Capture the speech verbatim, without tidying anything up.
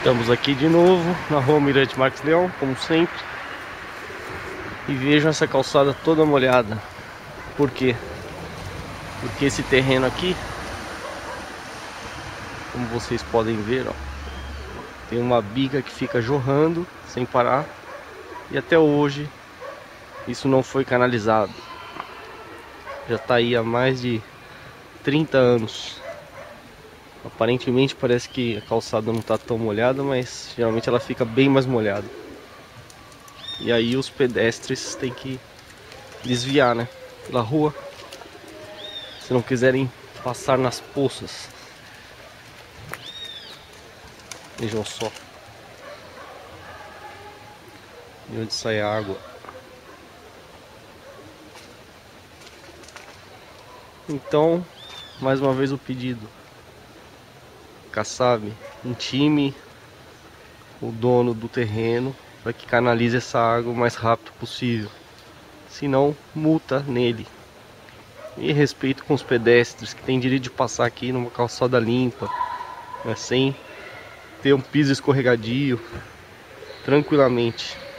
Estamos aqui de novo na rua Almirante Marques de Leão, como sempre. E vejam essa calçada toda molhada. Por quê? Porque esse terreno aqui, como vocês podem ver, ó, tem uma bica que fica jorrando sem parar. E até hoje isso não foi canalizado. Já está aí há mais de trinta anos. Aparentemente parece que a calçada não está tão molhada, mas geralmente ela fica bem mais molhada. E aí os pedestres têm que desviar, né, pela rua, se não quiserem passar nas poças. Vejam só de onde sai a água. Então, mais uma vez o pedido: Kassab, intime o dono do terreno para que canalize essa água o mais rápido possível. Se não, multa nele. E respeito com os pedestres que têm direito de passar aqui numa calçada limpa, né, sem ter um piso escorregadio, tranquilamente.